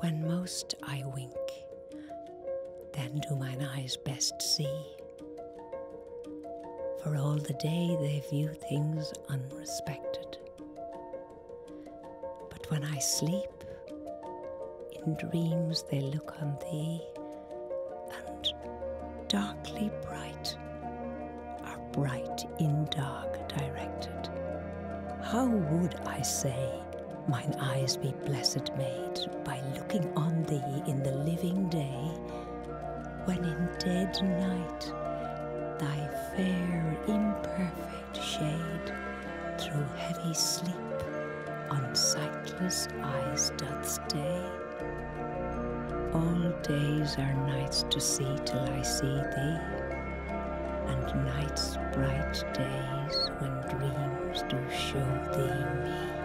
When most I wink, then do mine eyes best see. For all the day they view things unrespected. But when I sleep, in dreams they look on thee, and darkly bright are bright in dark directed. How would I say, mine eyes be blessed made by looking on thee in the living day, when in dead night thy fair imperfect shade through heavy sleep on sightless eyes doth stay. All days are nights to see till I see thee, and nights bright days when dreams do show thee me.